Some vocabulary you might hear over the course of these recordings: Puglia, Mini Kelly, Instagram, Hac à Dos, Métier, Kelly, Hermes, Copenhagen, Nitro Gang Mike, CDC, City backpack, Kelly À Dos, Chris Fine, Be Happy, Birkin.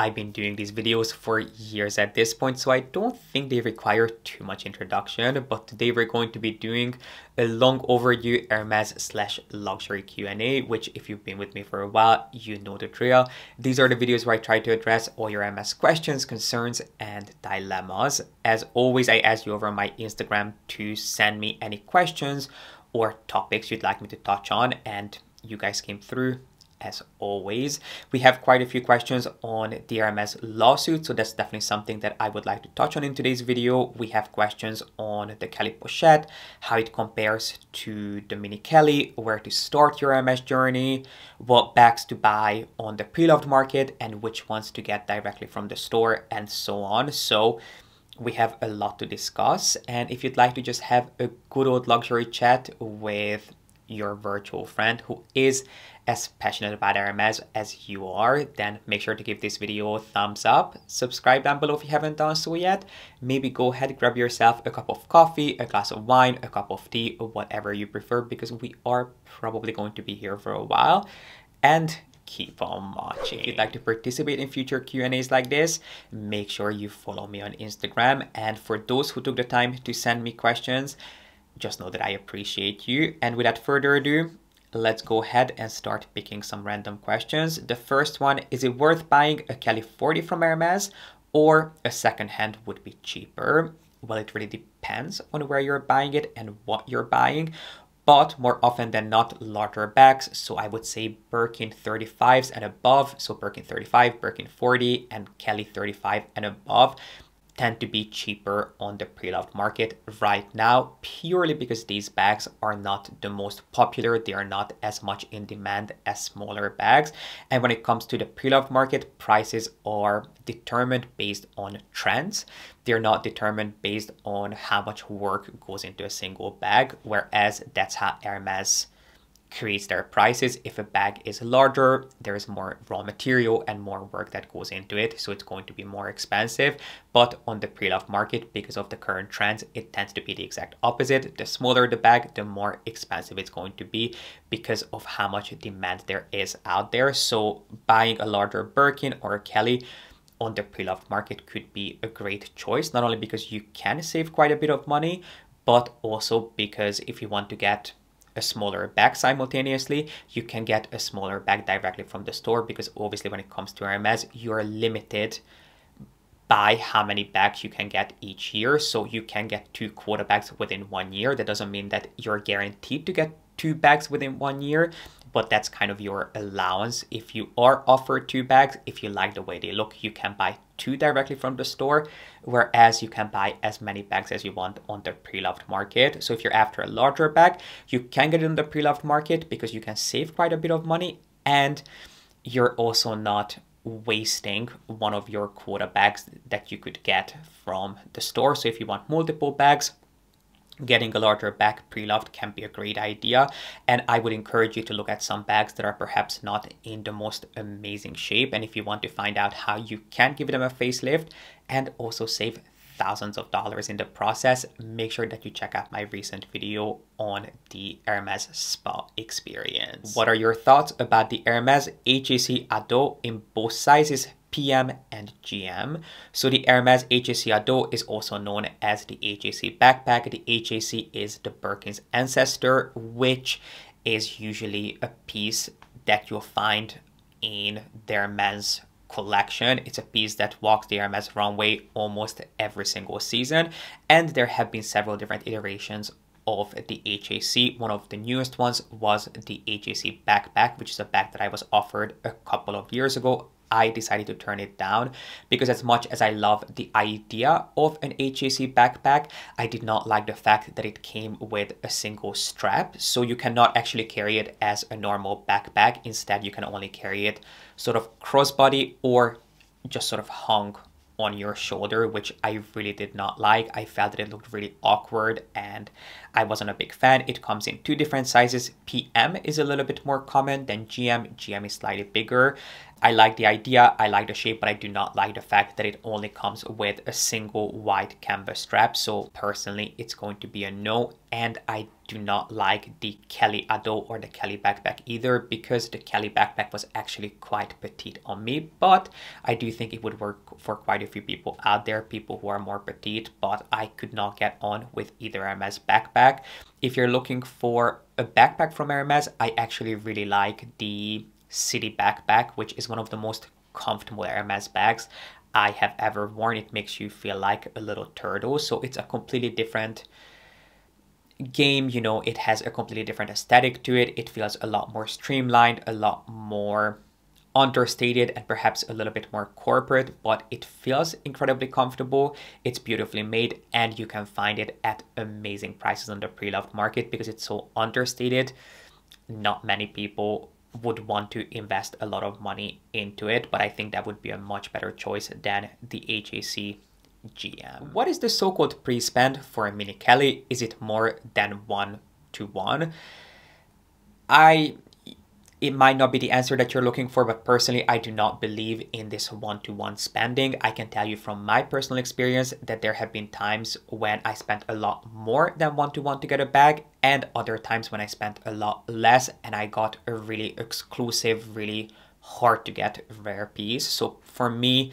I've been doing these videos for years at this point, so I don't think they require too much introduction, but today we're going to be doing a long overdue Hermes / luxury Q&A, which if you've been with me for a while, you know the drill. These are the videos where I try to address all your Hermes questions, concerns, and dilemmas. As always, I ask you over on my Instagram to send me any questions or topics you'd like me to touch on, and you guys came through. As always, we have quite a few questions on the Hermes lawsuit, so that's definitely something that I would like to touch on in today's video. We have questions on the Kelly pochette, how it compares to the Mini Kelly, where to start your Hermes journey, what bags to buy on the pre-loved market, and which ones to get directly from the store, and so on. So we have a lot to discuss, and if you'd like to just have a good old luxury chat with your virtual friend who is as passionate about Hermes as you are, then make sure to give this video a thumbs up, subscribe down below if you haven't done so yet, maybe go ahead, grab yourself a cup of coffee, a glass of wine, a cup of tea, or whatever you prefer, because we are probably going to be here for a while, and keep on watching. If you'd like to participate in future Q&As like this, make sure you follow me on Instagram, and for those who took the time to send me questions, just know that I appreciate you. And without further ado, let's go ahead and start picking some random questions. The first one, is it worth buying a Kelly 40 from Hermes, or a secondhand would be cheaper? Well, it really depends on where you're buying it and what you're buying, but more often than not, larger bags. So I would say Birkin 35s and above, so Birkin 35, Birkin 40, and Kelly 35 and above tend to be cheaper on the pre-loved market right now, purely because these bags are not the most popular. They are not as much in demand as smaller bags. And when it comes to the pre-loved market, prices are determined based on trends. They're not determined based on how much work goes into a single bag, whereas that's how Hermes creates their prices. If a bag is larger, there is more raw material and more work that goes into it, so it's going to be more expensive. But on the pre-loved market, because of the current trends, it tends to be the exact opposite. The smaller the bag, the more expensive it's going to be because of how much demand there is out there. So buying a larger Birkin or a Kelly on the pre-loved market could be a great choice, not only because you can save quite a bit of money, but also because if you want to get a smaller bag simultaneously, you can get a smaller bag directly from the store, because obviously when it comes to Hermes, you're limited by how many bags you can get each year. So you can get 2 quota bags within 1 year. That doesn't mean that you're guaranteed to get 2 bags within 1 year, but that's kind of your allowance. If you are offered 2 bags, if you like the way they look, you can buy 2 directly from the store, whereas you can buy as many bags as you want on the pre-loved market. So if you're after a larger bag, you can get it on the pre-loved market because you can save quite a bit of money, and you're also not wasting one of your quota bags that you could get from the store. So if you want multiple bags, getting a larger bag pre-loved can be a great idea, and I would encourage you to look at some bags that are perhaps not in the most amazing shape, and if you want to find out how you can give them a facelift and also save thousands of dollars in the process, make sure that you check out my recent video on the Hermes spa experience. What are your thoughts about the Hermes HAC à Dos in both sizes, PM and GM? So the Hermes HAC à Dos is also known as the HAC backpack. The HAC is the Birkin's ancestor, which is usually a piece that you'll find in their men's collection. It's a piece that walks the Hermes runway almost every single season, and there have been several different iterations of the HAC. One of the newest ones was the HAC backpack, which is a bag that I was offered a couple of years ago. I decided to turn it down because as much as I love the idea of an HAC backpack, I did not like the fact that it came with a single strap. So you cannot actually carry it as a normal backpack. Instead, you can only carry it sort of crossbody or just sort of hung on your shoulder, which I really did not like. I felt that it looked really awkward and I wasn't a big fan. It comes in 2 different sizes. PM is a little bit more common than GM. GM is slightly bigger. I like the idea, I like the shape, but I do not like the fact that it only comes with a single white canvas strap. So personally, it's going to be a no. And I do not like the Kelly À Dos or the Kelly backpack either, because the Kelly backpack was actually quite petite on me, but I do think it would work for quite a few people out there, people who are more petite, but I could not get on with either Hermes backpack. If you're looking for a backpack from Hermes, I actually really like the City backpack, which is one of the most comfortable Hermes bags I have ever worn. It makes you feel like a little turtle, so it's a completely different game, you know. It has a completely different aesthetic to it. It feels a lot more streamlined, a lot more understated, and perhaps a little bit more corporate, but it feels incredibly comfortable. It's beautifully made, and you can find it at amazing prices on the pre-loved market because it's so understated. Not many people would want to invest a lot of money into it, but I think that would be a much better choice than the HAC GM. What is the so-called pre-spend for a Mini Kelly? Is it more than 1-to-1? It might not be the answer that you're looking for, but personally, I do not believe in this 1-to-1 spending. I can tell you from my personal experience that there have been times when I spent a lot more than 1-to-1 to get a bag, and other times when I spent a lot less and I got a really exclusive, really hard to get rare piece. So for me,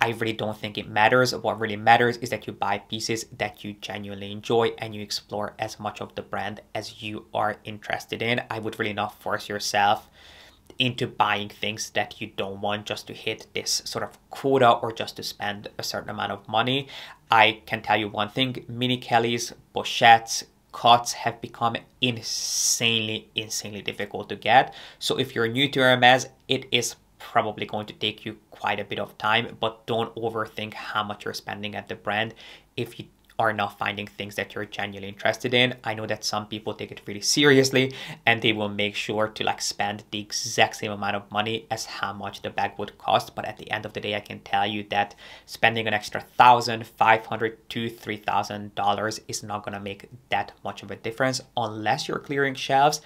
I really don't think it matters. What really matters is that you buy pieces that you genuinely enjoy and you explore as much of the brand as you are interested in. I would really not force yourself into buying things that you don't want just to hit this sort of quota or just to spend a certain amount of money. I can tell you one thing, Mini Kellys, pochettes, cuts have become insanely difficult to get. So if you're new to Hermes, it is probably going to take you quite a bit of time, but don't overthink how much you're spending at the brand if you are not finding things that you're genuinely interested in. I know that some people take it really seriously and they will make sure to like spend the exact same amount of money as how much the bag would cost, but at the end of the day, I can tell you that spending an extra $1,500 to $3,000 is not gonna make that much of a difference unless you're clearing shelves.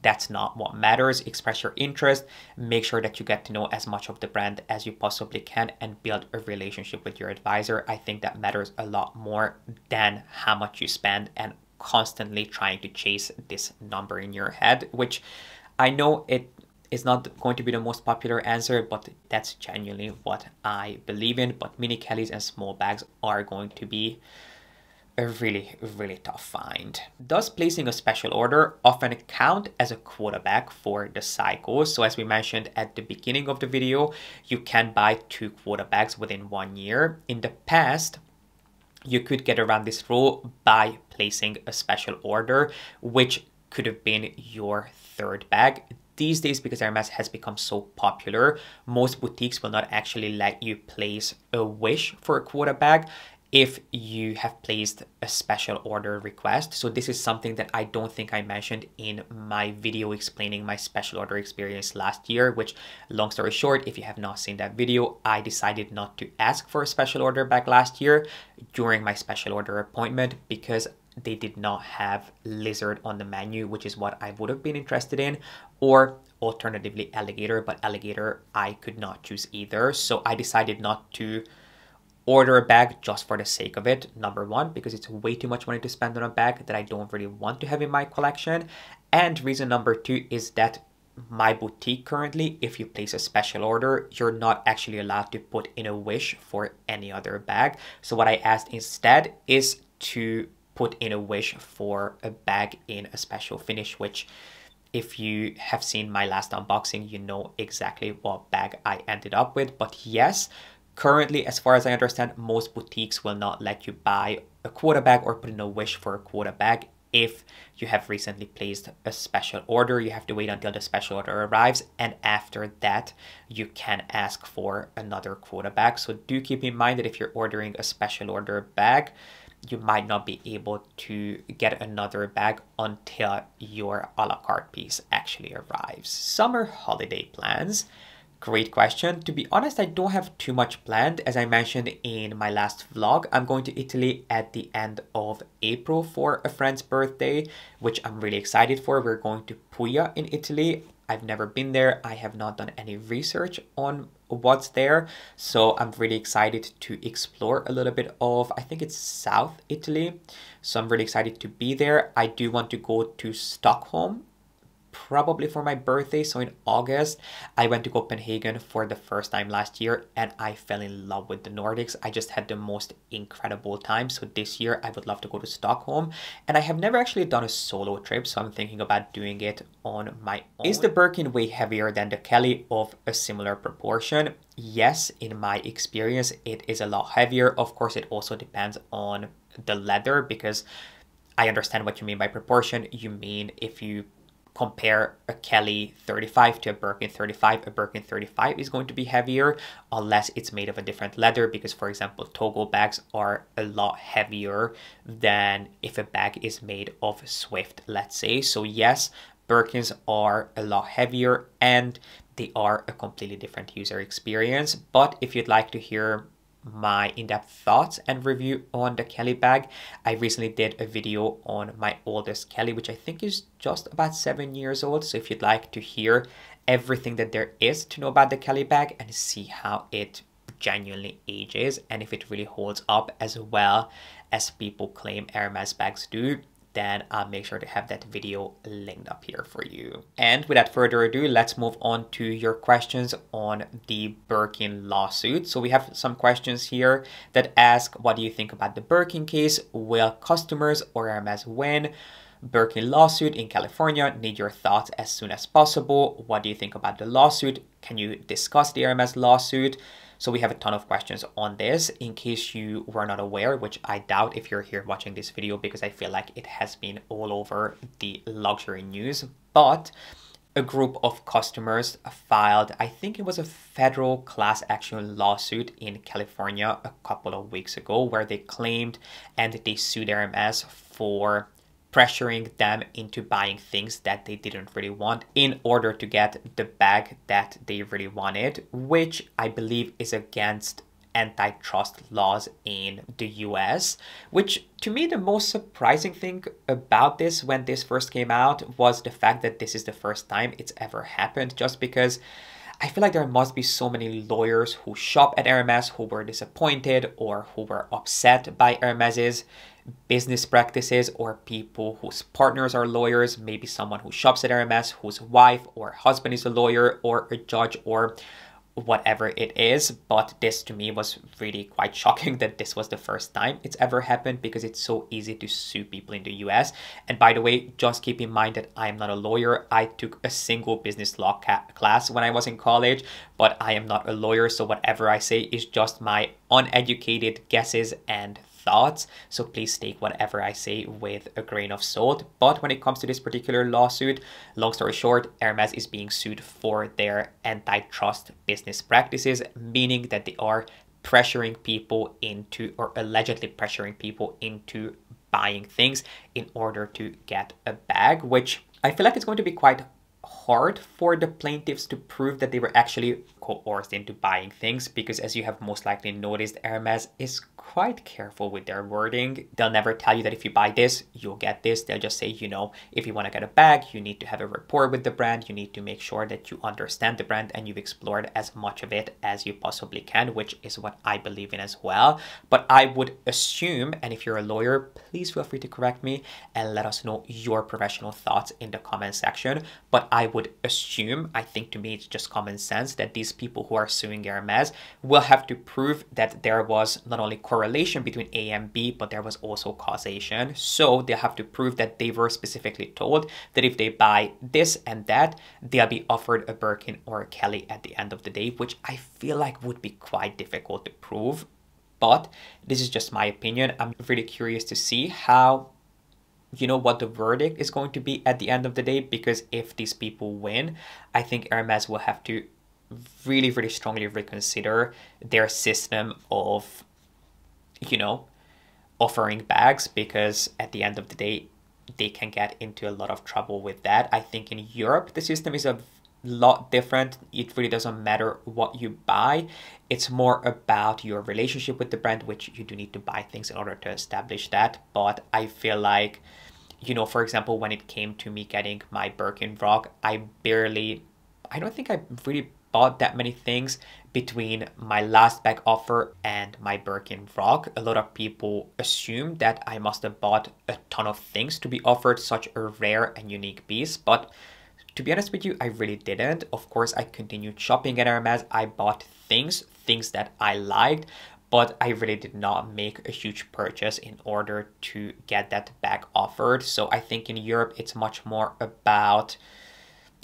That's not what matters. Express your interest, make sure that you get to know as much of the brand as you possibly can, and build a relationship with your advisor. I think that matters a lot more than how much you spend and constantly trying to chase this number in your head, which I know it is not going to be the most popular answer, but that's genuinely what I believe in. But Mini Kellys and small bags are going to be a really tough find. Does placing a special order often count as a quarterback for the cycle? So as we mentioned at the beginning of the video, you can buy 2 quarterbacks within 1 year. In the past, you could get around this rule by placing a special order, which could have been your 3rd bag. These days, because Hermes has become so popular, most boutiques will not actually let you place a wish for a quarterback if you have placed a special order request. So this is something that I don't think I mentioned in my video explaining my special order experience last year, which, long story short, if you have not seen that video, I decided not to ask for a special order back last year during my special order appointment because they did not have lizard on the menu, which is what I would have been interested in, or alternatively alligator, but alligator I could not choose either. So I decided not to order a bag just for the sake of it, number 1, because it's way too much money to spend on a bag that I don't really want to have in my collection. And reason number 2 is that my boutique currently, if you place a special order, you're not actually allowed to put in a wish for any other bag. So what I asked instead is to put in a wish for a bag in a special finish, which, if you have seen my last unboxing, you know exactly what bag I ended up with. But yes, currently, as far as I understand, most boutiques will not let you buy a quarterback or put in a wish for a quarterback if you have recently placed a special order. You have to wait until the special order arrives, and after that, you can ask for another quarterback. So do keep in mind that if you're ordering a special order bag, you might not be able to get another bag until your a la carte piece actually arrives. Summer holiday plans. Great question. To be honest, I don't have too much planned. As I mentioned in my last vlog, I'm going to Italy at the end of April for a friend's birthday, which I'm really excited for. We're going to Puglia in Italy. I've never been there. I have not done any research on what's there. So I'm really excited to explore a little bit of, I think it's South Italy. So I'm really excited to be there. I do want to go to Stockholm, probably for my birthday. So in August, I went to Copenhagen for the first time last year and I fell in love with the Nordics. I just had the most incredible time. So this year I would love to go to Stockholm, and I have never actually done a solo trip. So I'm thinking about doing it on my own. Is the Birkin way heavier than the Kelly of a similar proportion? Yes, in my experience, it is a lot heavier. Of course, it also depends on the leather, because I understand what you mean by proportion. You mean if you compare a Kelly 35 to a Birkin 35, a Birkin 35 is going to be heavier unless it's made of a different leather, because for example, Togo bags are a lot heavier than if a bag is made of Swift, let's say. So yes, Birkins are a lot heavier and they are a completely different user experience. But if you'd like to hear my in-depth thoughts and review on the Kelly bag, I recently did a video on my oldest Kelly, which I think is just about 7 years old. So if you'd like to hear everything that there is to know about the Kelly bag and see how it genuinely ages and if it really holds up as well as people claim Hermes bags do, then I'll make sure to have that video linked up here for you. And without further ado, let's move on to your questions on the Birkin lawsuit. So we have some questions here that ask, what do you think about the Birkin case? Will customers or Hermes win? Birkin lawsuit in California, need your thoughts as soon as possible. What do you think about the lawsuit? Can you discuss the Hermes lawsuit? So we have a ton of questions on this. In case you were not aware, which I doubt if you're here watching this video, because I feel like it has been all over the luxury news, but a group of customers filed, I think it was a federal class action lawsuit in California a couple of weeks ago, where they claimed and they sued Hermes for pressuring them into buying things that they didn't really want in order to get the bag that they really wanted, which I believe is against antitrust laws in the US. Which to me, the most surprising thing about this when this first came out was the fact that this is the first time it's ever happened, just because I feel like there must be so many lawyers who shop at Hermes who were disappointed or who were upset by Hermes's business practices, or people whose partners are lawyers, maybe someone who shops at Hermes whose wife or husband is a lawyer or a judge or whatever it is. But this to me was really quite shocking that this was the first time it's ever happened, because it's so easy to sue people in the US. And by the way, just keep in mind that I'm not a lawyer. I took a single business law class when I was in college, but I am not a lawyer. So whatever I say is just my uneducated guesses and thoughts. So please take whatever I say with a grain of salt. But when it comes to this particular lawsuit, long story short, Hermes is being sued for their antitrust business practices, meaning that they are pressuring people into, or allegedly pressuring people into, buying things in order to get a bag, which I feel like it's going to be quite hard for the plaintiffs to prove that they were actually coerced into buying things, because as you have most likely noticed, Hermes is quite careful with their wording. They'll never tell you that if you buy this, you'll get this. They'll just say, you know, if you want to get a bag, you need to have a rapport with the brand. You need to make sure that you understand the brand and you've explored as much of it as you possibly can, which is what I believe in as well. But I would assume, and if you're a lawyer, please feel free to correct me and let us know your professional thoughts in the comment section. But I would assume, I think to me it's just common sense, that these people who are suing Hermes will have to prove that there was not only correlation between A and B, but there was also causation. So they'll have to prove that they were specifically told that if they buy this and that, they'll be offered a Birkin or a Kelly at the end of the day, which I feel like would be quite difficult to prove. But this is just my opinion. I'm really curious to see how, you know, what the verdict is going to be at the end of the day, because if these people win, I think Hermes will have to really, really strongly reconsider their system of, you know, offering bags, because at the end of the day, they can get into a lot of trouble with that. I think in Europe, the system is a lot different. It really doesn't matter what you buy. It's more about your relationship with the brand, which you do need to buy things in order to establish that. But I feel like you know, for example, when it came to me getting my Birkin rock, I don't think I really bought that many things between my last bag offer and my Birkin rock. A lot of people assume that I must have bought a ton of things to be offered such a rare and unique piece, but to be honest with you, I really didn't. Of course, I continued shopping at Hermes. I bought things that I liked, but I really did not make a huge purchase in order to get that bag offered. So I think in Europe, it's much more about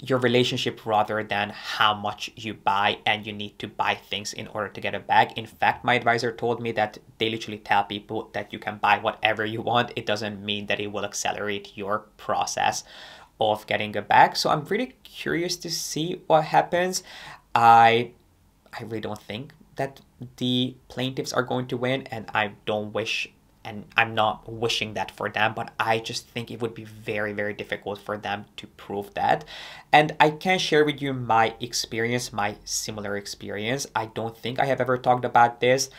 your relationship rather than how much you buy, and you need to buy things in order to get a bag. In fact, my advisor told me that they literally tell people that you can buy whatever you want. It doesn't mean that it will accelerate your process of getting a bag. So I'm really curious to see what happens. I really don't think that the plaintiffs are going to win, and I don't wish, and I'm not wishing that for them, but I just think it would be very, very difficult for them to prove that. And I can share with you my experience, my similar experience. I don't think I have ever talked about this,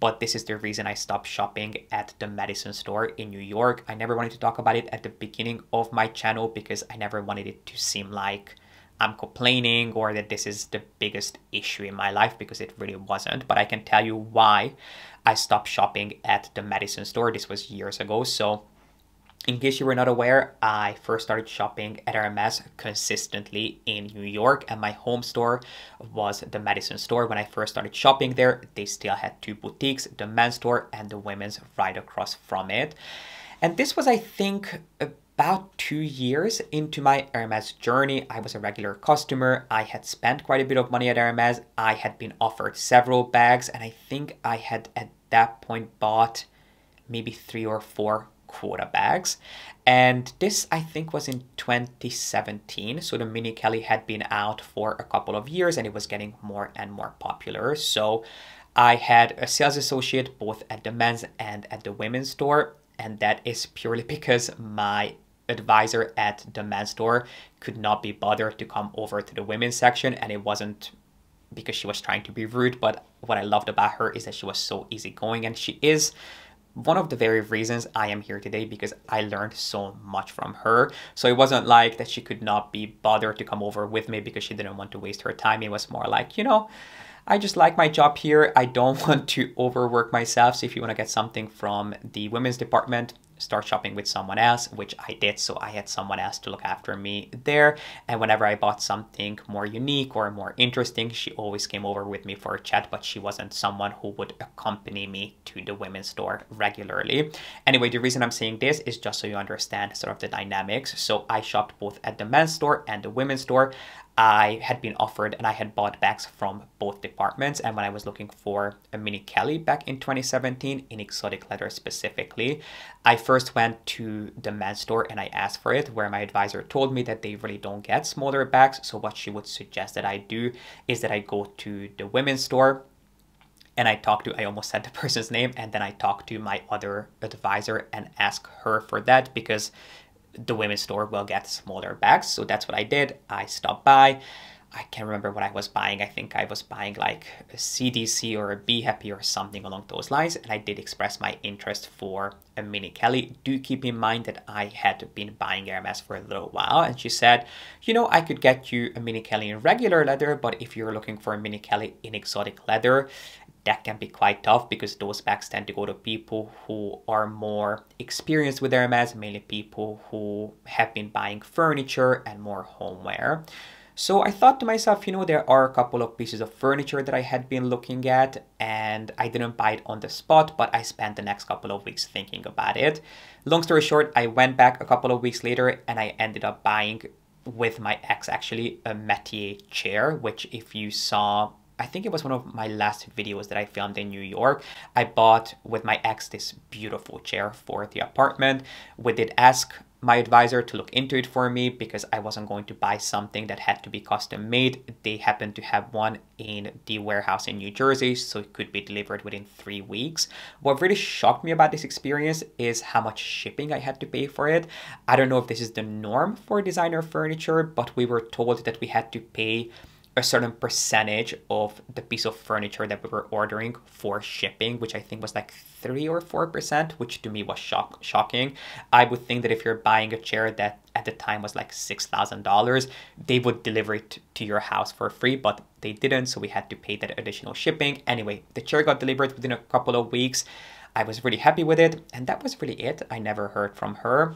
but this is the reason I stopped shopping at the medicine store in New York. I never wanted to talk about it at the beginning of my channel because I never wanted it to seem like I'm complaining or that this is the biggest issue in my life, because it really wasn't. But I can tell you why I stopped shopping at the medicine store. This was years ago. So in case you were not aware, I first started shopping at Hermes consistently in New York, and my home store was the medicine store. When I first started shopping there, they still had two boutiques, the men's store and the women's right across from it. And this was, I think, about 2 years into my Hermes journey. I was a regular customer. I had spent quite a bit of money at Hermes. I had been offered several bags, and I think I had at that point bought maybe 3 or 4 quota bags. And this, I think, was in 2017. So the Mini Kelly had been out for a couple of years and it was getting more and more popular. So I had a sales associate both at the men's and at the women's store. And that is purely because my advisor at the men's store could not be bothered to come over to the women's section, and it wasn't because she was trying to be rude, but what I loved about her is that she was so easygoing, and she is one of the very reasons I am here today, because I learned so much from her. So it wasn't like that she could not be bothered to come over with me because she didn't want to waste her time. It was more like, you know, I just like my job here. I don't want to overwork myself. So if you want to get something from the women's department, start shopping with someone else, which I did. So I had someone else to look after me there. And whenever I bought something more unique or more interesting, she always came over with me for a chat, but she wasn't someone who would accompany me to the women's store regularly. Anyway, the reason I'm saying this is just so you understand sort of the dynamics. So I shopped both at the men's store and the women's store. I had been offered and I had bought bags from both departments. And when I was looking for a Mini Kelly back in 2017, in exotic leather specifically, I first went to the men's store and I asked for it, where my advisor told me that they really don't get smaller bags. So what she would suggest that I do is that I go to the women's store and I talked to, I almost said the person's name, and then I talked to my other advisor and asked her for that, because the women's store will get smaller bags. So that's what I did. I stopped by. I can't remember what I was buying. I think I was buying like a CDC or a Be Happy or something along those lines. And I did express my interest for a Mini Kelly. Do keep in mind that I had been buying Hermes for a little while. And she said, you know, I could get you a Mini Kelly in regular leather, but if you're looking for a Mini Kelly in exotic leather, that can be quite tough, because those bags tend to go to people who are more experienced with Hermes, mainly people who have been buying furniture and more homeware. So I thought to myself, you know, there are a couple of pieces of furniture that I had been looking at, and I didn't buy it on the spot, but I spent the next couple of weeks thinking about it. Long story short, I went back a couple of weeks later and I ended up buying, with my ex actually, a Métier chair, which, if you saw, I think it was one of my last videos that I filmed in New York. I bought with my ex this beautiful chair for the apartment. We did ask my advisor to look into it for me, because I wasn't going to buy something that had to be custom made. They happened to have one in the warehouse in New Jersey, so it could be delivered within 3 weeks. What really shocked me about this experience is how much shipping I had to pay for it. I don't know if this is the norm for designer furniture, but we were told that we had to pay a certain percentage of the piece of furniture that we were ordering for shipping, which I think was like 3 or 4%, which to me was shocking. I would think that if you're buying a chair that at the time was like $6,000, they would deliver it to your house for free, but they didn't, so we had to pay that additional shipping. Anyway, the chair got delivered within a couple of weeks. I was really happy with it, and that was really it. I never heard from her.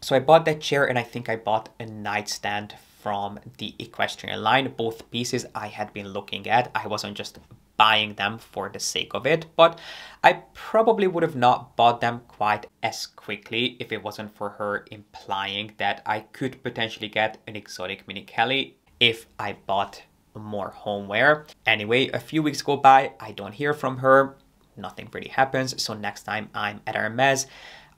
So I bought that chair, and I think I bought a nightstand from the equestrian line. Both pieces I had been looking at. I wasn't just buying them for the sake of it, but I probably would have not bought them quite as quickly if it wasn't for her implying that I could potentially get an exotic Mini Kelly if I bought more homeware. Anyway, a few weeks go by, I don't hear from her, nothing really happens. So next time I'm at Hermes,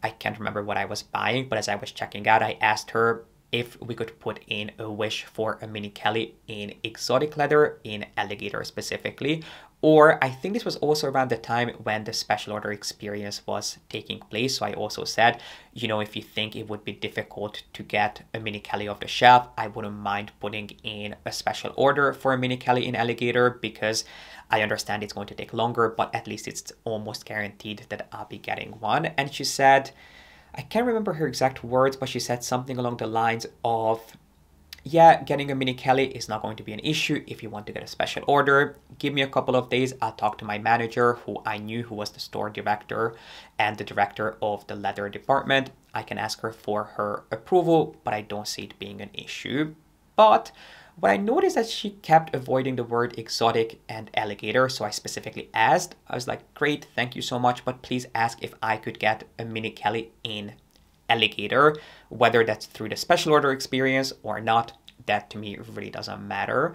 I can't remember what I was buying, but as I was checking out, I asked her if we could put in a wish for a Mini Kelly in exotic leather, in alligator specifically. Or I think this was also around the time when the special order experience was taking place. So I also said, you know, if you think it would be difficult to get a Mini Kelly off the shelf, I wouldn't mind putting in a special order for a Mini Kelly in alligator, because I understand it's going to take longer, but at least it's almost guaranteed that I'll be getting one. And she said, I can't remember her exact words, but she said something along the lines of, yeah, getting a Mini Kelly is not going to be an issue. If you want to get a special order, give me a couple of days. I'll talk to my manager, who I knew, who was the store director and the director of the leather department. I can ask her for her approval, but I don't see it being an issue. But what I noticed that she kept avoiding the word exotic and alligator. So I specifically asked, I was like, great, thank you so much, but please ask if I could get a Mini Kelly in alligator, whether that's through the special order experience or not, that to me really doesn't matter.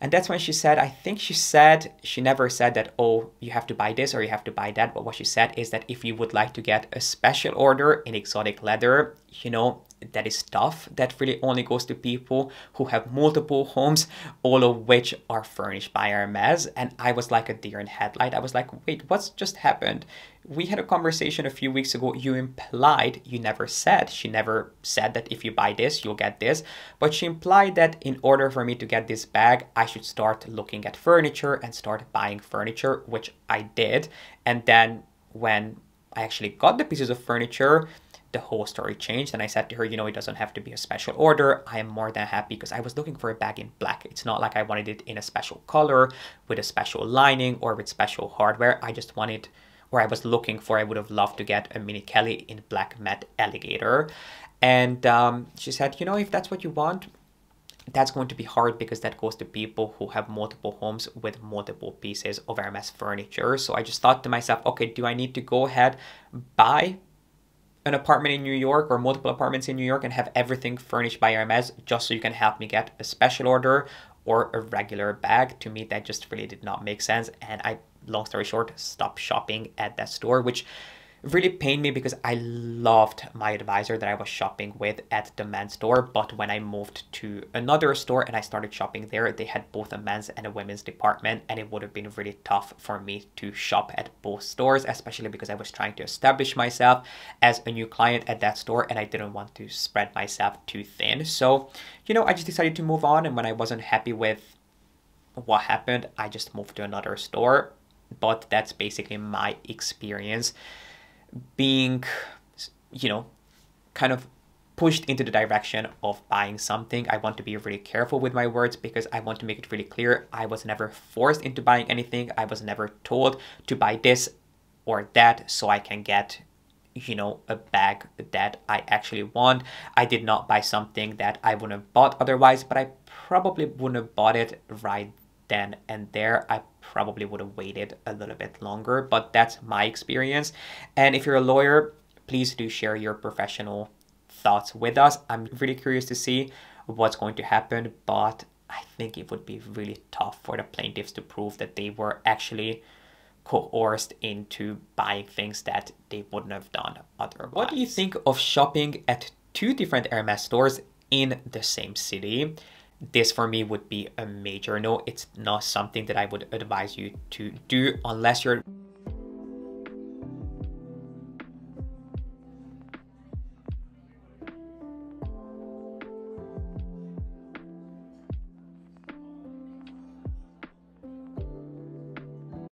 And that's when she said, I think she said, she never said that, oh, you have to buy this or you have to buy that. But what she said is that if you would like to get a special order in exotic leather, you know, that is tough. That really only goes to people who have multiple homes, all of which are furnished by Hermes. And I was like a deer in headlight. I was like, wait, what's just happened? We had a conversation a few weeks ago. You implied, you never said, she never said that if you buy this, you'll get this. But she implied that in order for me to get this bag, I should start looking at furniture and start buying furniture, which I did. And then when I actually got the pieces of furniture, the whole story changed. And I said to her, you know, it doesn't have to be a special order. I am more than happy, because I was looking for a bag in black. It's not like I wanted it in a special color with a special lining or with special hardware. I just wanted, or I was looking for, I would have loved to get a Mini Kelly in black matte alligator. And she said, you know, if that's what you want, that's going to be hard, because that goes to people who have multiple homes with multiple pieces of Hermes furniture. So I just thought to myself, okay, do I need to go ahead, buy an apartment in New York or multiple apartments in New York and have everything furnished by Hermes just so you can help me get a special order or a regular bag? To me, that just really did not make sense. And I, long story short, stopped shopping at that store, which really pained me, because I loved my advisor that I was shopping with at the men's store. But when I moved to another store and I started shopping there, they had both a men's and a women's department, and it would have been really tough for me to shop at both stores, especially because I was trying to establish myself as a new client at that store and I didn't want to spread myself too thin. So, you know, I just decided to move on, and when I wasn't happy with what happened, I just moved to another store. But that's basically my experience being, you know, kind of pushed into the direction of buying something. I want to be really careful with my words, because I want to make it really clear I was never forced into buying anything. I was never told to buy this or that so I can get, you know, a bag that I actually want. I did not buy something that I wouldn't have bought otherwise, but I probably wouldn't have bought it right then and there. I probably would have waited a little bit longer, but that's my experience. And if you're a lawyer, please do share your professional thoughts with us. I'm really curious to see what's going to happen, but I think it would be really tough for the plaintiffs to prove that they were actually coerced into buying things that they wouldn't have done otherwise. What do you think of shopping at two different Hermes stores in the same city? This for me would be a major no. It's not something that I would advise you to do unless you're